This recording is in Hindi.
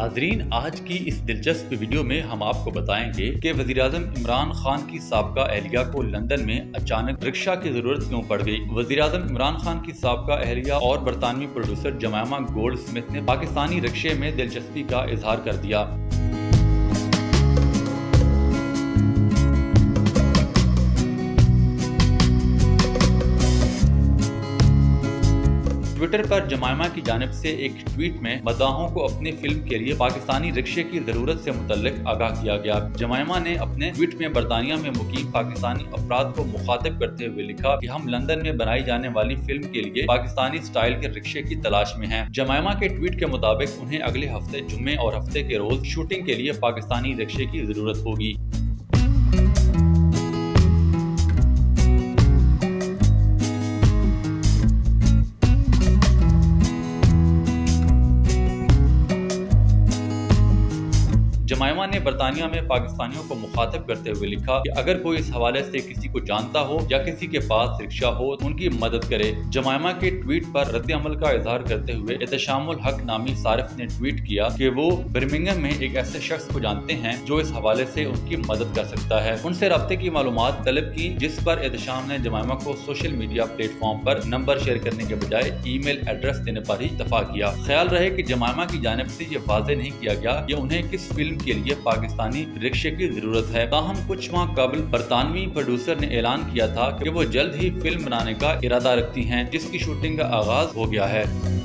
नाजरीन, आज की इस दिलचस्प वीडियो में हम आपको बताएंगे कि वज़ीर-ए-आज़म इमरान खान की साबका एहलिया को लंदन में अचानक रिक्शा की जरूरत क्यों पड़ गई। वज़ीर-ए-आज़म इमरान खान की साबका एहलिया और बरतानवी प्रोड्यूसर जेमिमा गोल्डस्मिथ ने पाकिस्तानी रिक्शे में दिलचस्पी का इजहार कर दिया। ट्विटर पर जेमिमा की जानिब से एक ट्वीट में मदाहों को अपनी फिल्म के लिए पाकिस्तानी रिक्शे की जरूरत से मुतल्लिक आगाह किया गया। जेमिमा ने अपने ट्वीट में बरतानिया में मुकीम पाकिस्तानी अफराद को मुखातिब करते हुए लिखा कि हम लंदन में बनाई जाने वाली फिल्म के लिए पाकिस्तानी स्टाइल के रिक्शे की तलाश में हैं। जेमिमा के ट्वीट के मुताबिक उन्हें अगले हफ्ते जुम्मे और हफ्ते के रोज शूटिंग के लिए पाकिस्तानी रिक्शे की जरूरत होगी। जेमिमा ने बरतानिया में पाकिस्तानियों को मुखातब करते हुए लिखा कि अगर कोई इस हवाले से किसी को जानता हो या किसी के पास रिक्शा हो तो उनकी मदद करे। जेमिमा के ट्वीट पर रद्द-ए-अमल का इजहार करते हुए एहतशामुल हक नामी सारिफ ने ट्वीट किया कि वो बर्मिंघम में एक ऐसे शख्स को जानते हैं जो इस हवाले से उनकी मदद कर सकता है। उनसे रब्ते की मालूमात तलब की, जिस पर एहतशाम ने जेमिमा को सोशल मीडिया प्लेटफॉर्म पर नंबर शेयर करने के बजाय ईमेल एड्रेस देने पर ही इत्तफाक किया। ख्याल रहे कि जेमिमा की जानिब से ये वाज़ेह नहीं किया गया कि उन्हें किस फिल्म के लिए पाकिस्तानी रिक्शे की जरूरत है। ताहम कुछ माह कबल बरतानवी प्रोड्यूसर ने ऐलान किया था कि वो जल्द ही फिल्म बनाने का इरादा रखती हैं, जिसकी शूटिंग का आगाज हो गया है।